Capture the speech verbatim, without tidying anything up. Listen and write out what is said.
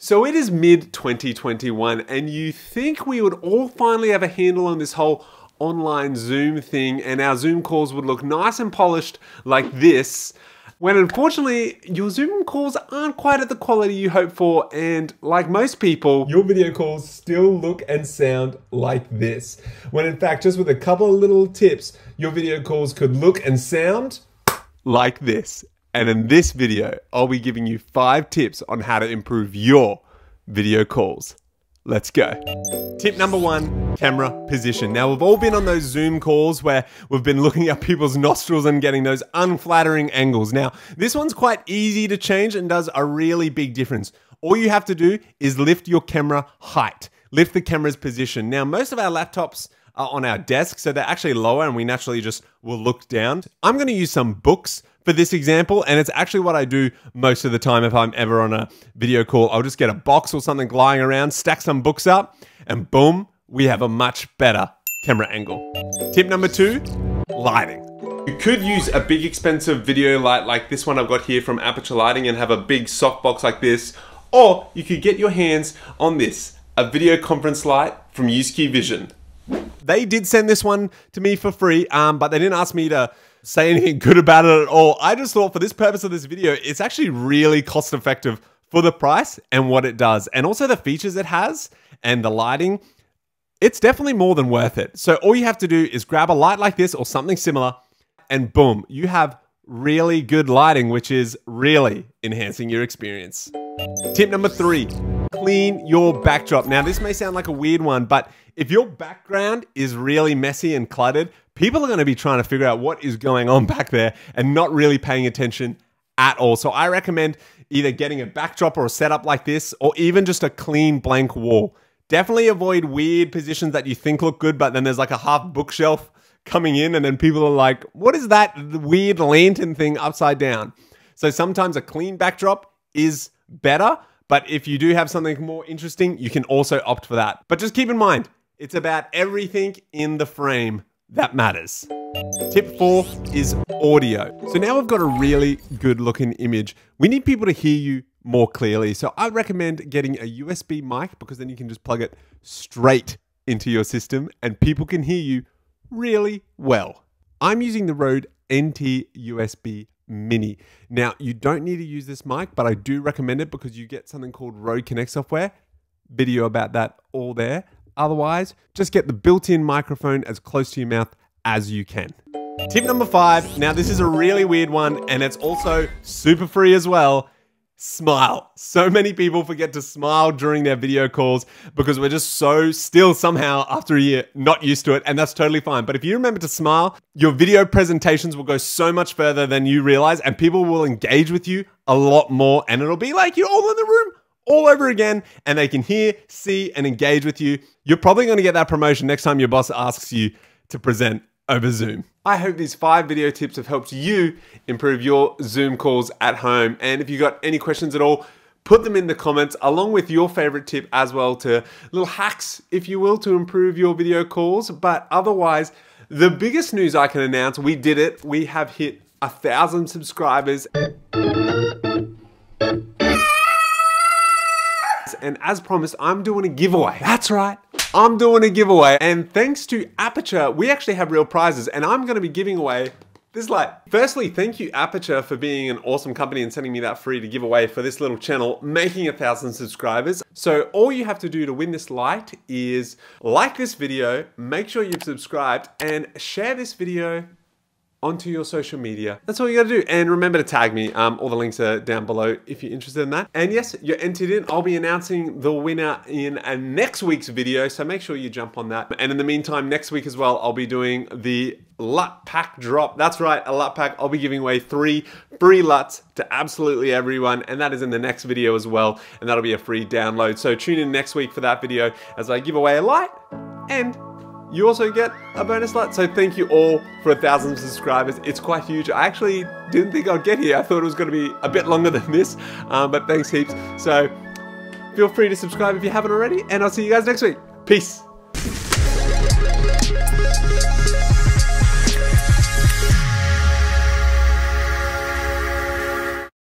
So it is mid twenty twenty-one, and you think we would all finally have a handle on this whole online Zoom thing, and our Zoom calls would look nice and polished like this, when unfortunately, your Zoom calls aren't quite at the quality you hope for, and like most people, your video calls still look and sound like this. When in fact, just with a couple of little tips, your video calls could look and sound like this. And in this video, I'll be giving you five tips on how to improve your video calls. Let's go. Tip number one, camera position. Now, we've all been on those Zoom calls where we've been looking at people's nostrils and getting those unflattering angles. Now, this one's quite easy to change and does a really big difference. All you have to do is lift your camera height, lift the camera's position. Now, most of our laptops are on our desk, so they're actually lower and we naturally just will look down. I'm gonna use some books for this example, and it's actually what I do most of the time if I'm ever on a video call. I'll just get a box or something lying around, stack some books up, and boom, we have a much better camera angle. Tip number two, lighting. You could use a big expensive video light like this one I've got here from Aputure Lighting and have a big softbox like this, or you could get your hands on this, a video conference light from Uskey Vision. They did send this one to me for free, um, but they didn't ask me to say anything good about it at all. I just thought for this purpose of this video, it's actually really cost effective for the price and what it does. And also the features it has and the lighting, it's definitely more than worth it. So all you have to do is grab a light like this or something similar and boom, you have really good lighting, which is really enhancing your experience. Tip number three, clean your backdrop. Now this may sound like a weird one, but if your background is really messy and cluttered, people are gonna be trying to figure out what is going on back there and not really paying attention at all. So I recommend either getting a backdrop or a setup like this, or even just a clean blank wall. Definitely avoid weird positions that you think look good, but then there's like a half bookshelf coming in and then people are like, what is that weird lantern thing upside down? So sometimes a clean backdrop is better, but if you do have something more interesting, you can also opt for that. But just keep in mind, it's about everything in the frame that matters. Tip four is audio. So now we've got a really good looking image. We need people to hear you more clearly. So I recommend getting a U S B mic, because then you can just plug it straight into your system and people can hear you really well. I'm using the Rode N T U S B Mini. Now you don't need to use this mic, but I do recommend it because you get something called Rode Connect Software. Video about that all there. Otherwise, just get the built-in microphone as close to your mouth as you can. Tip number five, now this is a really weird one and it's also super free as well, smile. So many people forget to smile during their video calls because we're just so still somehow after a year not used to it, and that's totally fine. But if you remember to smile, your video presentations will go so much further than you realize and people will engage with you a lot more, and it'll be like you're all in the room all over again, and they can hear, see, and engage with you. You're probably gonna get that promotion next time your boss asks you to present over Zoom. I hope these five video tips have helped you improve your Zoom calls at home. And if you got any questions at all, put them in the comments, along with your favorite tip as well, to little hacks, if you will, to improve your video calls. But otherwise, the biggest news I can announce, we did it. We have hit a thousand subscribers. And as promised, I'm doing a giveaway. That's right, I'm doing a giveaway. And thanks to Aputure, we actually have real prizes, and I'm gonna be giving away this light. Firstly, thank you Aputure for being an awesome company and sending me that free to give away for this little channel, making a thousand subscribers. So all you have to do to win this light is like this video, make sure you've subscribed, and share this video onto your social media. That's all you gotta do. And remember to tag me. Um, all the links are down below if you're interested in that. And yes, you're entered in. I'll be announcing the winner in a next week's video, so make sure you jump on that. And in the meantime, next week as well, I'll be doing the L U T pack drop. That's right, a L U T pack. I'll be giving away three free L U Ts to absolutely everyone, and that is in the next video as well, and that'll be a free download. So tune in next week for that video as I give away a light, and you also get a bonus L U T. So thank you all for a thousand subscribers. It's quite huge. I actually didn't think I'd get here. I thought it was gonna be a bit longer than this, um, but thanks heaps. So feel free to subscribe if you haven't already, and I'll see you guys next week. Peace.